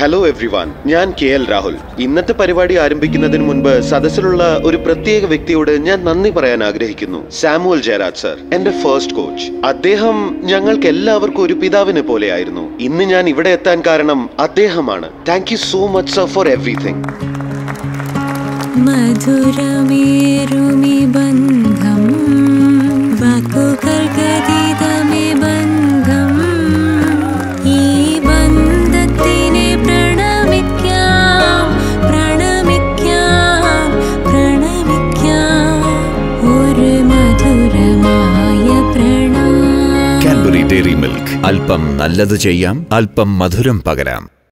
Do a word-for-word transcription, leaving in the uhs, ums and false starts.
Hello everyone, ഞാൻ K L Rahul. ഇന്നത്തെ പരിപാടി ആരംഭിക്കുന്നതിന് മുൻപ് സദസ്സിലുള്ള ഒരു പ്രത്യേക വ്യക്തിയോട് ഞാൻ നന്ദി പറയാൻ ആഗ്രഹിക്കുന്നു. സാമുവൽ ജയരാജ് സർ, എന്റെ ഫസ്റ്റ് കോച്ച്. അദ്ദേഹം ഞങ്ങൾക്ക് എല്ലാവർക്കും ഒരു പിതാവിനെ പോലെയായിരുന്നു. ഇന്ന് ഞാൻ ഇവിടെ എത്താൻ കാരണം അദ്ദേഹമാണ്. Thank you so much sir for everything. മധുരമേരുമി ബന്ധം വാക്കുകൾക്കതീതമേ ബന്ധം ഈ ബന്ധത്തിനെ പ്രണമിക്കാം പ്രണമിക്കാം പ്രണമിക്കാം ഒരു മധുരമായ പ്രണാമം. Cadbury diary milk. അല്പം നല്ലത് ചെയ്യാം, അല്പം മധുരം പകരാം.